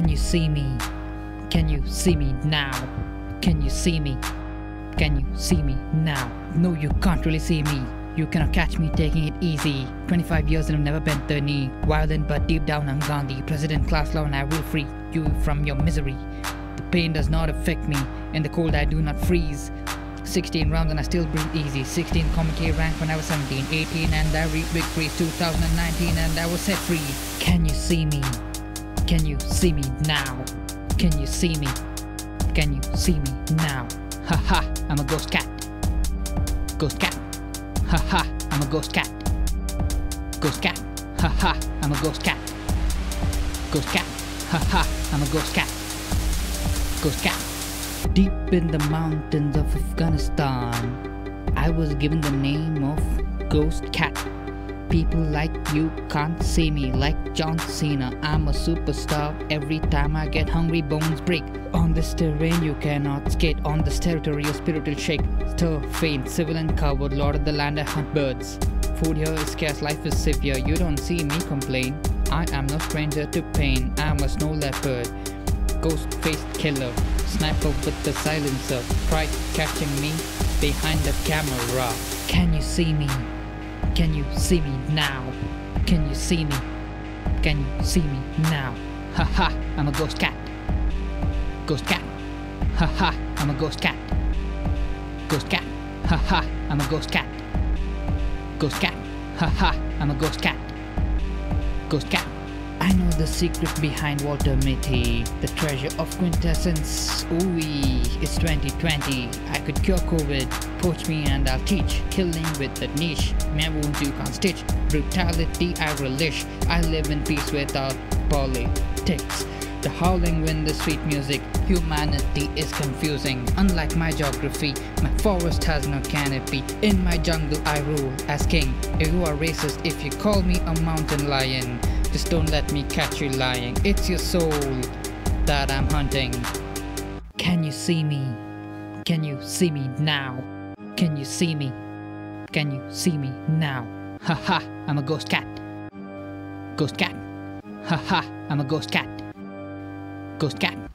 Can you see me? Can you see me now? Can you see me? Can you see me now? No, you can't really see me. You cannot catch me taking it easy. 25 years and I've never bent the knee. Violent but deep down I'm Gandhi. President class law and I will free you from your misery. The pain does not affect me. In the cold I do not freeze. 16 rounds and I still breathe easy. 16 commentary rank when I was 17. 18 and I read big freeze. 2019 and I was set free. Can you see me? Can you see me now? Can you see me? Can you see me now? Haha, I'm a ghost cat. Ghost cat. Haha, I'm a ghost cat. Ghost cat. Haha, I'm a ghost cat. Ghost cat. Haha, I'm a ghost cat. Ghost cat. Deep in the mountains of Afghanistan, I was given the name of Ghost Cat. People like you can't see me, like John Cena. I'm a superstar. Every time I get hungry, bones break. On this terrain you cannot skate. On this territory your spirit will shake. Stir, faint, civil and coward. Lord of the land, I hunt birds. Food here is scarce, life is severe. You don't see me complain. I am no stranger to pain. I'm a snow leopard, ghost-faced killer, sniper with the silencer. Try catching me behind the camera. Can you see me? Can you see me now? Can you see me? Can you see me now? Haha, I'm a ghost cat. Ghost cat. Haha, I'm a ghost cat. Ghost cat. Haha, I'm a ghost cat. Ghost cat. Haha, I'm a ghost cat. Ghost cat. I know the secret behind Walter Mitty, the treasure of quintessence. Ooh-wee, it's 2020. I could cure Covid. Poach me and I'll teach. Killing with the niche. My wounds you can't stitch. Brutality I relish. I live in peace without politics. The howling wind, the sweet music. Humanity is confusing. Unlike my geography, my forest has no canopy. In my jungle I rule as king. You are racist if you call me a mountain lion. Just don't let me catch you lying. It's your soul that I'm hunting. Can you see me? Can you see me now? Can you see me? Can you see me now? Haha, I'm a ghost cat. Ghost cat. Haha, I'm a ghost cat. Ghost cat.